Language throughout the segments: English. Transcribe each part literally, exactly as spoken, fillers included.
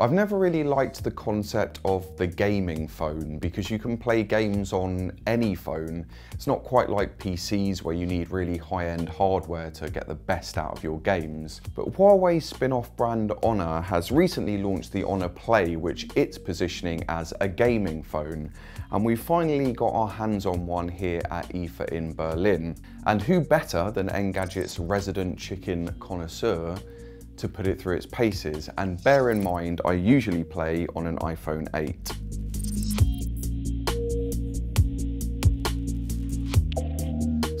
I've never really liked the concept of the gaming phone because you can play games on any phone. It's not quite like P Cs where you need really high-end hardware to get the best out of your games. But Huawei's spin-off brand Honor has recently launched the Honor Play, which it's positioning as a gaming phone. And we finally got our hands on one here at I F A in Berlin. And who better than Engadget's resident chicken connoisseur to put it through its paces? And bear in mind, I usually play on an iPhone eight.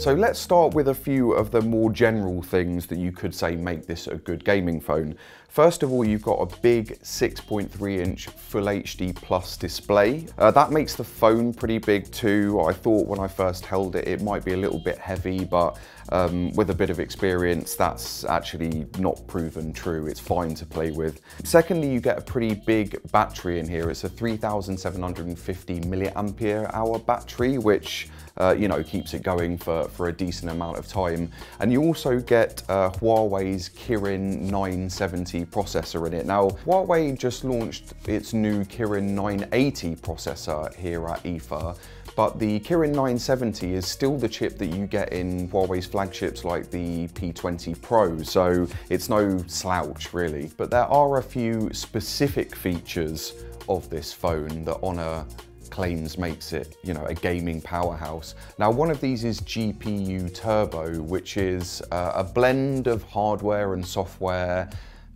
So let's start with a few of the more general things that you could say make this a good gaming phone. First of all, you've got a big six point three inch Full H D Plus display. Uh, that makes the phone pretty big too. I thought when I first held it, it might be a little bit heavy, but um, with a bit of experience, that's actually not proven true. It's fine to play with. Secondly, you get a pretty big battery in here. It's a three thousand seven hundred fifty milliampere hour battery, which uh, you know, keeps it going for for a decent amount of time. And you also get uh, Huawei's Kirin nine seventy processor in it. Now, Huawei just launched its new Kirin nine eighty processor here at I F A, but the Kirin nine seventy is still the chip that you get in Huawei's flagships like the P twenty Pro, so it's no slouch really. But there are a few specific features of this phone that Honor claims makes it, you know, a gaming powerhouse. Now, one of these is G P U Turbo, which is uh, a blend of hardware and software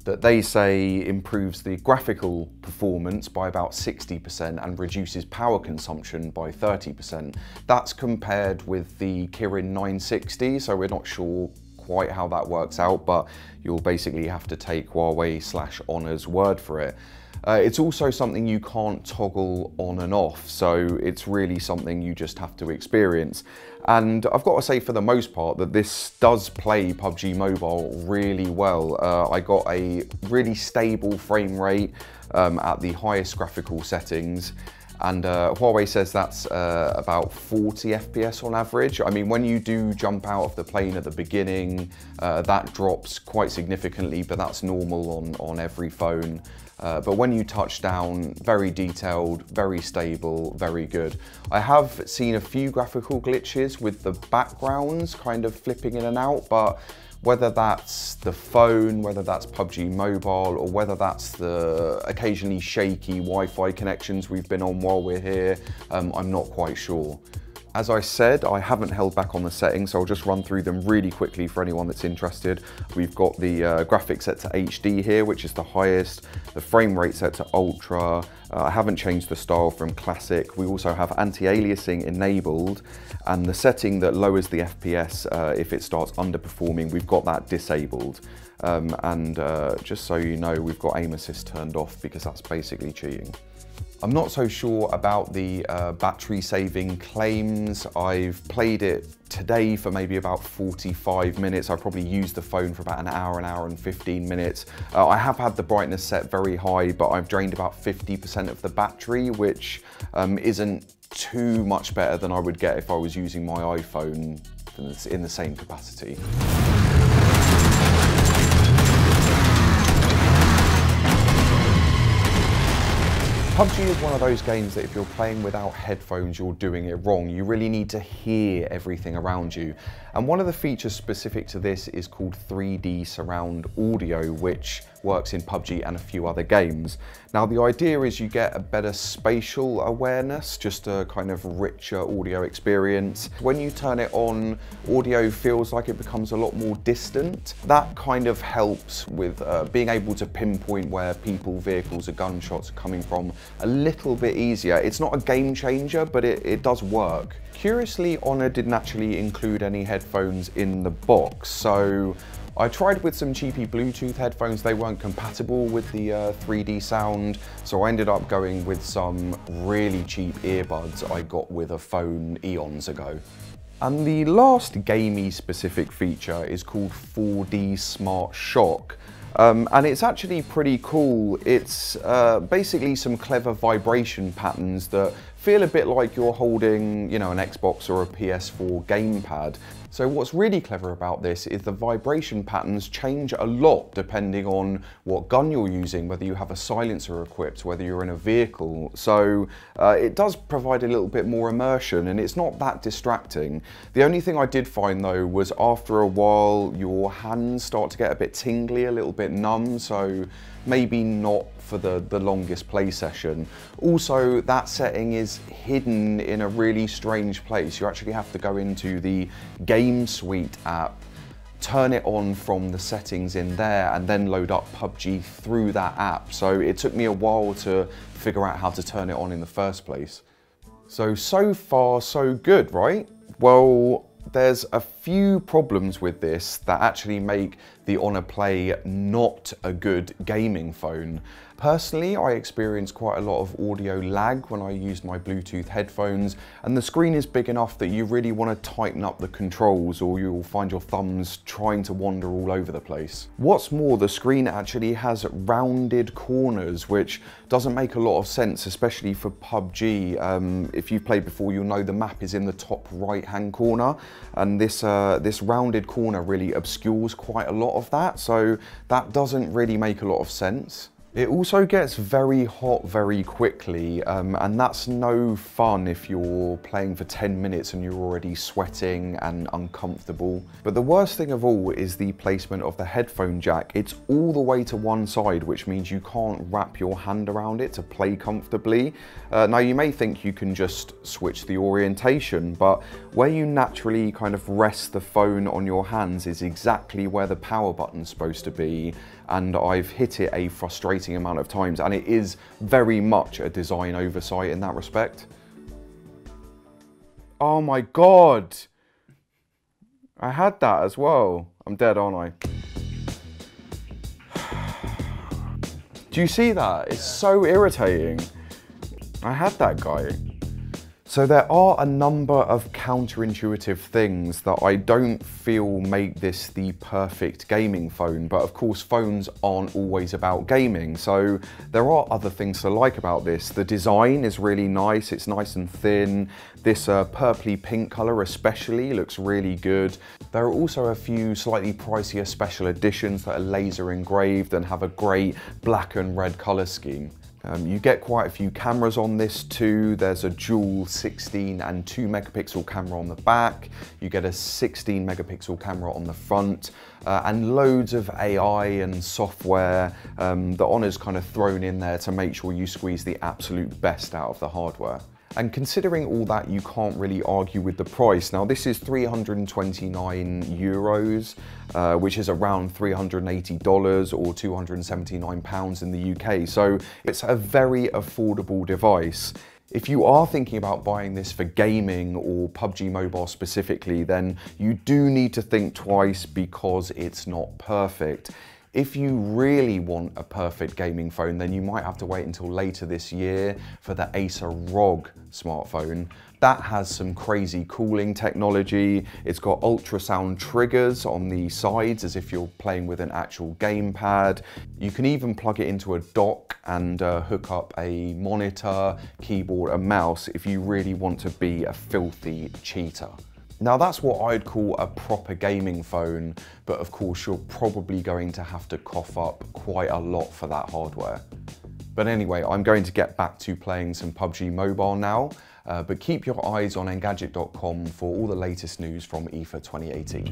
that they say improves the graphical performance by about sixty percent and reduces power consumption by thirty percent. That's compared with the Kirin nine sixty, so we're not sure quite how that works out, but you'll basically have to take Huawei slash Honor's word for it. Uh, it's also something you can't toggle on and off, so it's really something you just have to experience. And I've got to say, for the most part, that this does play P U B G Mobile really well. Uh, I got a really stable frame rate um, at the highest graphical settings. And uh, Huawei says that's uh, about forty F P S on average. I mean, when you do jump out of the plane at the beginning, uh, that drops quite significantly, but that's normal on, on every phone. Uh, but when you touch down, very detailed, very stable, very good. I have seen a few graphical glitches with the backgrounds kind of flipping in and out, but whether that's the phone, whether that's P U B G Mobile, or whether that's the occasionally shaky Wi-Fi connections we've been on while we're here, um, I'm not quite sure. As I said, I haven't held back on the settings, so I'll just run through them really quickly for anyone that's interested. We've got the uh, graphics set to H D here, which is the highest, the frame rate set to ultra. Uh, I haven't changed the style from classic. We also have anti-aliasing enabled, and the setting that lowers the F P S uh, if it starts underperforming, we've got that disabled. Um, and uh, just so you know, we've got aim assist turned off because that's basically cheating. I'm not so sure about the uh, battery saving claims. I've played it today for maybe about forty-five minutes. I probably used the phone for about an hour, an hour and fifteen minutes. Uh, I have had the brightness set very high, but I've drained about fifty percent of the battery, which um, isn't too much better than I would get if I was using my iPhone in the same capacity. P U B G is one of those games that if you're playing without headphones, you're doing it wrong. You really need to hear everything around you. And one of the features specific to this is called three D surround audio, which works in P U B G and a few other games. Now, the idea is you get a better spatial awareness, just a kind of richer audio experience. When you turn it on, audio feels like it becomes a lot more distant. That kind of helps with uh, being able to pinpoint where people, vehicles, or gunshots are coming from a little bit easier. It's not a game changer, but it, it does work. Curiously, Honor didn't actually include any headphones in the box, so I tried with some cheapy Bluetooth headphones. They weren't compatible with the uh, three D sound, so I ended up going with some really cheap earbuds I got with a phone eons ago. And the last gamey specific feature is called four D Smart Shock. Um, and it's actually pretty cool. It's uh, basically some clever vibration patterns that feel a bit like you're holding, you know, an Xbox or a P S four gamepad. So what's really clever about this is the vibration patterns change a lot depending on what gun you're using, whether you have a silencer equipped, whether you're in a vehicle. So uh, it does provide a little bit more immersion and it's not that distracting. The only thing I did find though was after a while your hands start to get a bit tingly, a little bit numb, so maybe not for the, the longest play session. Also, that setting is hidden in a really strange place. You actually have to go into the Game Suite app, turn it on from the settings in there, and then load up P U B G through that app. So it took me a while to figure out how to turn it on in the first place. So, so far so good, right? Well, there's a few problems with this that actually make the Honor Play not a good gaming phone. Personally, I experienced quite a lot of audio lag when I used my Bluetooth headphones, and the screen is big enough that you really want to tighten up the controls or you'll find your thumbs trying to wander all over the place. What's more, the screen actually has rounded corners, which doesn't make a lot of sense, especially for P U B G. Um, if you've played before, you'll know the map is in the top right-hand corner, and this uh, Uh, this rounded corner really obscures quite a lot of that, so that doesn't really make a lot of sense. It also gets very hot very quickly, um, and that's no fun if you're playing for ten minutes and you're already sweating and uncomfortable. But the worst thing of all is the placement of the headphone jack. It's all the way to one side, which means you can't wrap your hand around it to play comfortably. Uh, now, you may think you can just switch the orientation, but where you naturally kind of rest the phone on your hands is exactly where the power button's supposed to be, and I've hit it a frustrating amount of times, and it is very much a design oversight in that respect. Oh my God. I had that as well. I'm dead, aren't I? Do you see that? It's so irritating. I had that guy. So there are a number of counterintuitive things that I don't feel make this the perfect gaming phone, but of course phones aren't always about gaming, so there are other things to like about this. The design is really nice, it's nice and thin. This uh, purpley pink color especially looks really good. There are also a few slightly pricier special editions that are laser engraved and have a great black and red color scheme. Um, you get quite a few cameras on this too. There's a dual sixteen and two megapixel camera on the back. You get a sixteen megapixel camera on the front, uh, and loads of A I and software um, that Honor's kind of thrown in there to make sure you squeeze the absolute best out of the hardware. And considering all that, you can't really argue with the price. Now, this is three hundred twenty-nine euros, uh, which is around three hundred eighty dollars or two hundred seventy-nine pounds in the U K. So it's a very affordable device. If you are thinking about buying this for gaming or P U B G Mobile specifically, then you do need to think twice because it's not perfect. If you really want a perfect gaming phone, then you might have to wait until later this year for the Acer R O G smartphone. That has some crazy cooling technology. It's got ultrasound triggers on the sides as if you're playing with an actual gamepad. You can even plug it into a dock and uh, hook up a monitor, keyboard, and mouse if you really want to be a filthy cheater. Now, that's what I'd call a proper gaming phone, but of course you're probably going to have to cough up quite a lot for that hardware. But anyway, I'm going to get back to playing some P U B G Mobile now, uh, but keep your eyes on Engadget dot com for all the latest news from I F A twenty eighteen.